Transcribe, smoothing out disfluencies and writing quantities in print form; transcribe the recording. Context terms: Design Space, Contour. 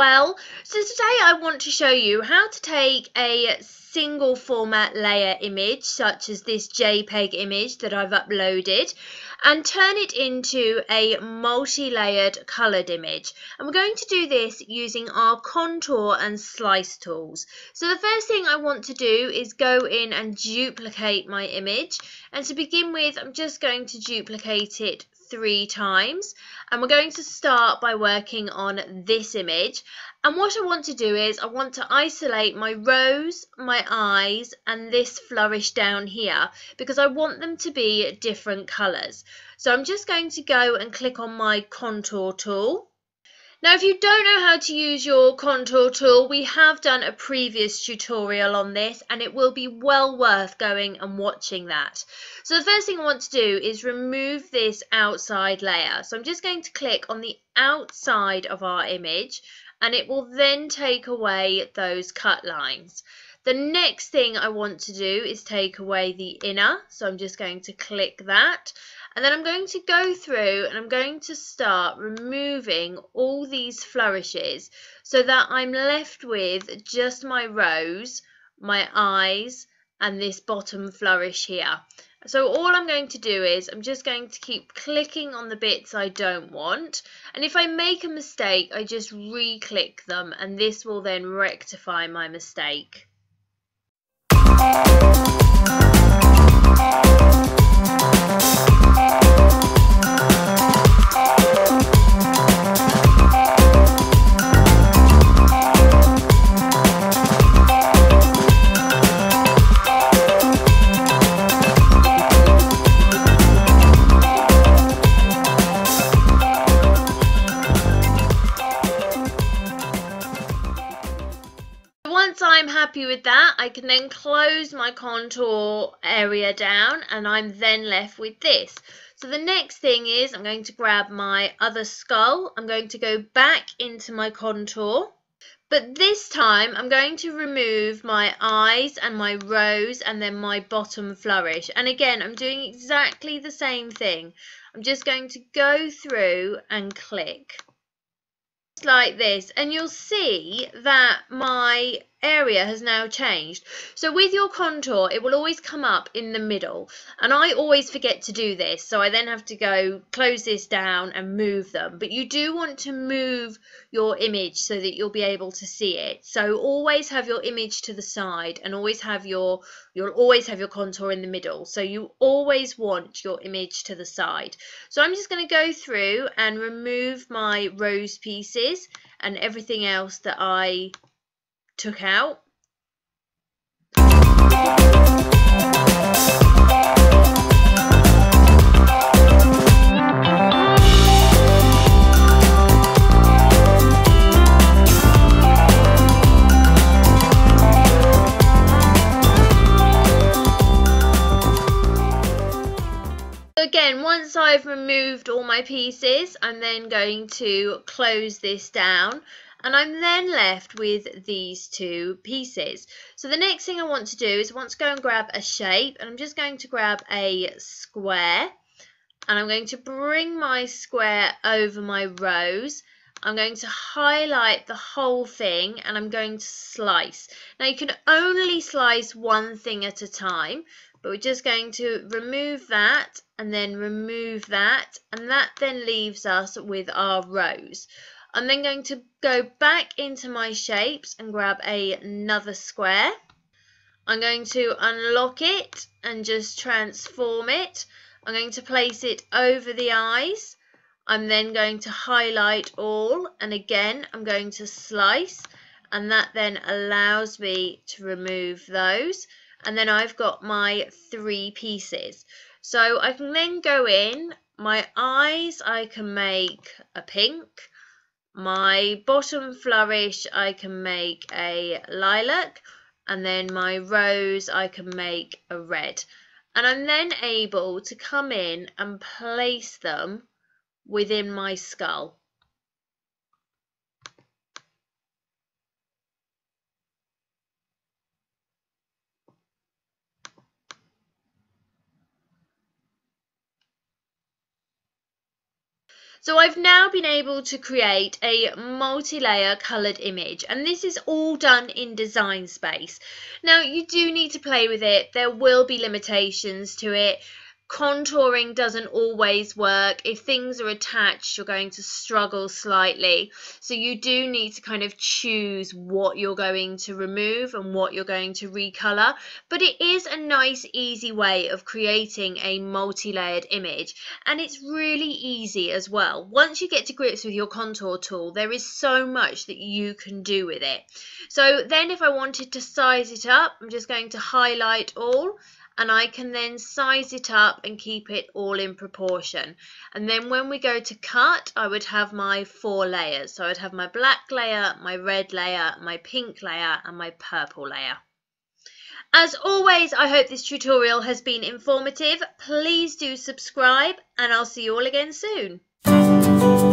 well. So today I want to show you how to take a single format layer image, such as this JPEG image that I've uploaded, and turn it into a multi-layered coloured image. And we're going to do this using our contour and slice tools. So the first thing I want to do is go in and duplicate my image. And to begin with, I'm just going to duplicate it 3 times, and we're going to start by working on this image. And what I want to do is I want to isolate my rose, my eyes, and this flourish down here, because I want them to be different colors. So I'm just going to go and click on my contour tool. Now, if you don't know how to use your contour tool, we have done a previous tutorial on this, and it will be well worth going and watching that. So the first thing I want to do is remove this outside layer. So I'm just going to click on the outside of our image, and it will then take away those cut lines. The next thing I want to do is take away the inner. So I'm just going to click that. And then I'm going to go through and I'm going to start removing all these flourishes so that I'm left with just my rose, my eyes, and this bottom flourish here. So all I'm going to do is I'm just going to keep clicking on the bits I don't want. And if I make a mistake, I just re-click them, and this will then rectify my mistake. Once I'm happy with that, I can then close my contour area down, and I'm then left with this. So the next thing is I'm going to grab my other skull. I'm going to go back into my contour, but this time I'm going to remove my eyes and my rose and then my bottom flourish. And again, I'm doing exactly the same thing. I'm just going to go through and click like this, and you'll see that my area has now changed. So with your contour, it will always come up in the middle, and I always forget to do this, so I then have to go close this down and move them. But you do want to move your image so that you'll be able to see it. So always have your image to the side, and always have your contour in the middle. So you always want your image to the side. So I'm just going to go through and remove my rose pieces and everything else that I took out. Again, once I've removed all my pieces, I'm then going to close this down, and I'm then left with these 2 pieces. So the next thing I want to do is I want to go and grab a shape, and I'm just going to grab a square, and I'm going to bring my square over my rose. I'm going to highlight the whole thing, and I'm going to slice. Now you can only slice one thing at a time, but we're just going to remove that and then remove that, and that then leaves us with our rose. I'm then going to go back into my shapes and grab another square. I'm going to unlock it and just transform it. I'm going to place it over the eyes. I'm then going to highlight all, and again I'm going to slice, and that then allows me to remove those. And then I've got my 3 pieces. So I can then go in, my eyes I can make a pink. My bottom flourish I can make a lilac, and then my rose I can make a red. And I'm then able to come in and place them within my skull. So I've now been able to create a multi-layer coloured image, and this is all done in Design Space. Now you do need to play with it, there will be limitations to it. Contouring doesn't always work. If things are attached, you're going to struggle slightly. So you do need to kind of choose what you're going to remove and what you're going to recolor. But it is a nice, easy way of creating a multi-layered image. And it's really easy as well. Once you get to grips with your contour tool, there is so much that you can do with it. So then if I wanted to size it up, I'm just going to highlight all. And I can then size it up and keep it all in proportion. And then when we go to cut, I would have my 4 layers. So I'd have my black layer, my red layer, my pink layer, and my purple layer. As always, I hope this tutorial has been informative. Please do subscribe, and I'll see you all again soon.